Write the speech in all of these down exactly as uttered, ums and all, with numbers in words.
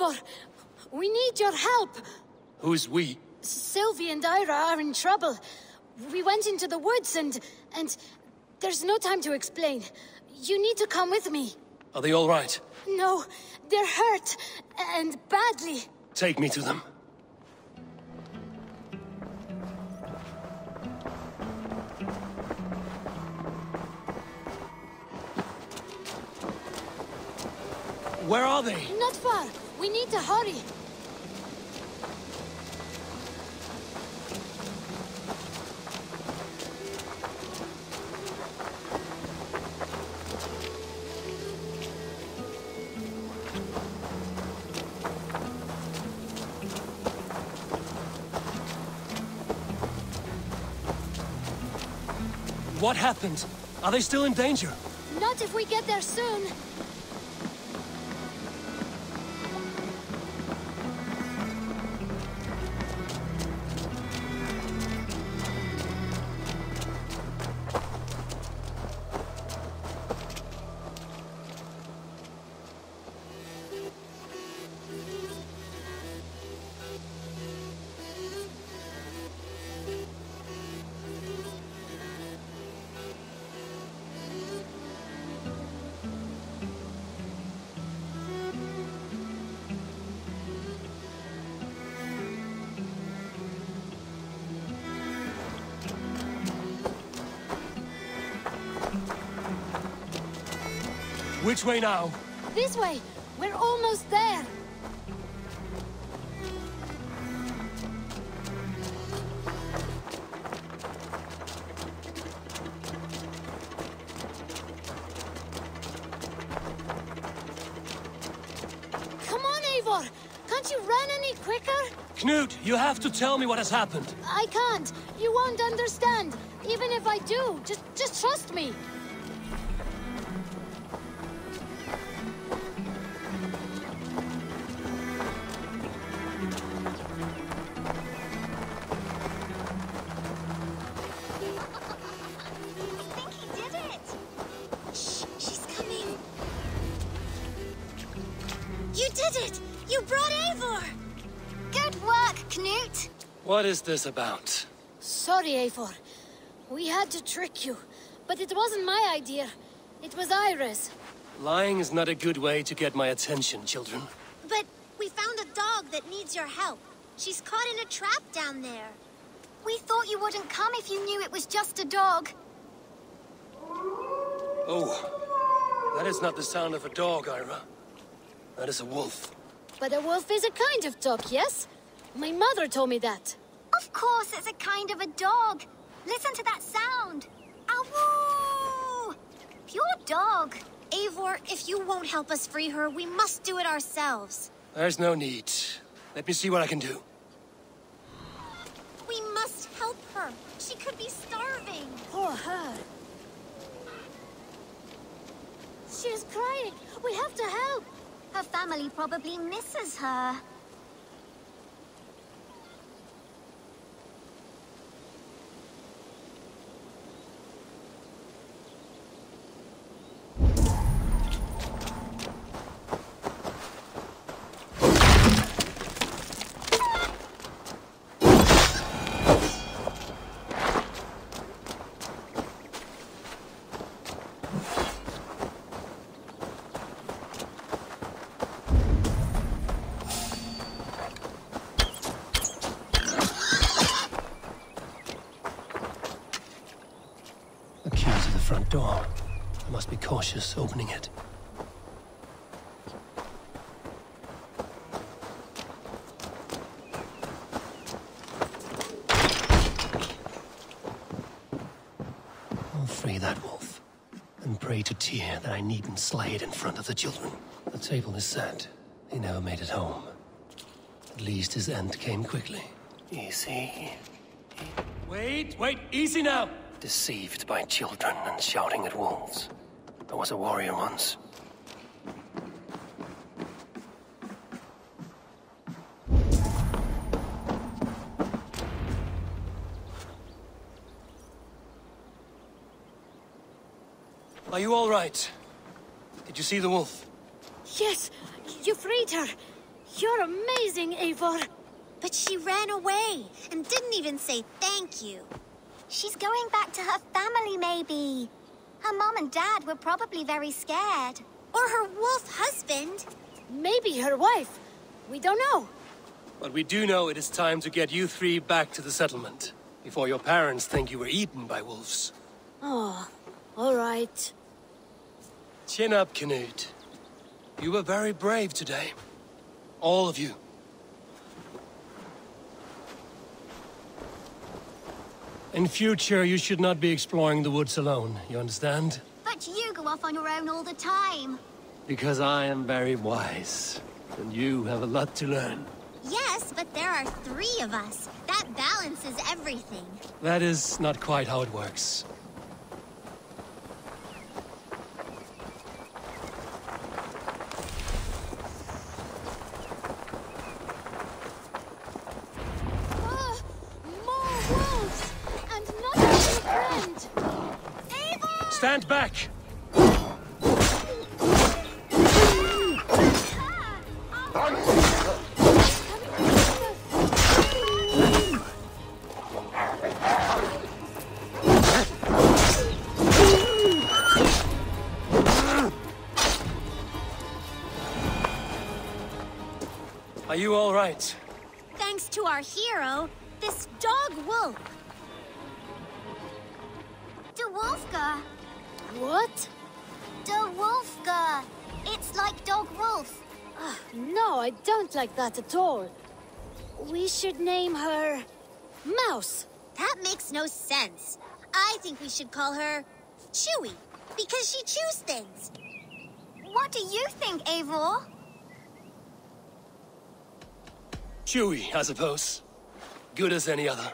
Eivor, we need your help. Who's we? Sylvie and Ira are in trouble. We went into the woods and... and... there's no time to explain. You need to come with me. Are they all right? No, they're hurt. And badly. Take me to them. Where are they? Not far. We need to hurry. What happened? Are they still in danger? Not if we get there soon. Which way now? This way! We're almost there! Come on, Eivor! Can't you run any quicker? Knut, you have to tell me what has happened. I can't. You won't understand. Even if I do, just, just trust me. What is this about? Sorry, Eivor. We had to trick you, but it wasn't my idea. It was Ira's. Lying is not a good way to get my attention, children. But we found a dog that needs your help. She's caught in a trap down there. We thought you wouldn't come if you knew it was just a dog. Oh, that is not the sound of a dog, Ira. That is a wolf. But a wolf is a kind of dog, yes? My mother told me that. Of course it's a kind of a dog. Listen to that sound. Ow! Pure dog. Eivor, if you won't help us free her, we must do it ourselves. There's no need. Let me see what I can do. We must help her. She could be starving. Poor her. She's crying. We have to help. Her family probably misses her. Door. I must be cautious opening it. I'll free that wolf, and pray to Tyr that I needn't slay it in front of the children. The table is set. He never made it home. At least his end came quickly. Easy. Wait, wait, easy now! Deceived by children and shouting at wolves. There was a warrior once. Are you all right? Did you see the wolf? Yes, you freed her. You're amazing, Eivor. But she ran away and didn't even say thank you. She's going back to her family, maybe. Her mom and dad were probably very scared. Or her wolf husband. Maybe her wife. We don't know. But we do know it is time to get you three back to the settlement. Before your parents think you were eaten by wolves. Oh, all right. Chin up, Knut. You were very brave today. All of you. In future, you should not be exploring the woods alone, you understand? But you go off on your own all the time. Because I am very wise, and you have a lot to learn. Yes, but there are three of us. That balances everything. That is not quite how it works. Stand back! Are you all right? Thanks to our hero, this dog wolf. The wolfga. What? The wolfga. It's like dog wolf. Uh, no, I don't like that at all. We should name her Mouse. That makes no sense. I think we should call her Chewy, because she chews things. What do you think, Eivor? Chewy, I suppose. Good as any other.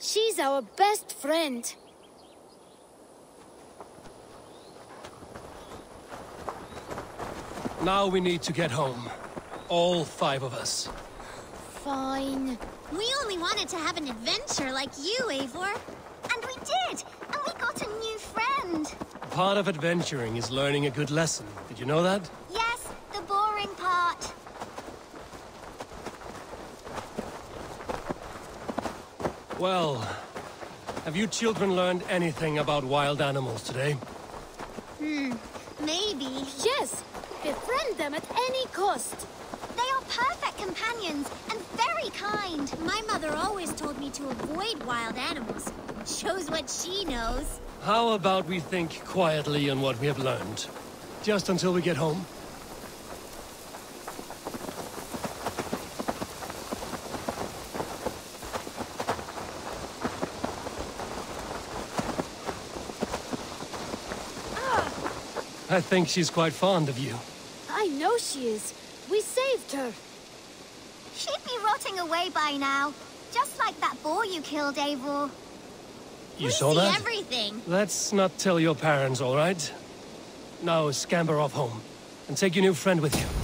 She's our best friend. Now we need to get home. All five of us. Fine. We only wanted to have an adventure like you, Eivor. And we did! And we got a new friend! Part of adventuring is learning a good lesson. Did you know that? Yes, the boring part. Well, have you children learned anything about wild animals today? Hmm, maybe. Yes! Befriend them at any cost. They are perfect companions and very kind. My mother always told me to avoid wild animals. Shows what she knows. How about we think quietly on what we have learned? Just until we get home. I think she's quite fond of you. I know she is. We saved her. She'd be rotting away by now. Just like that boar you killed, Eivor. You we saw see that? Everything. Let's not tell your parents, all right? Now scamper off home and take your new friend with you.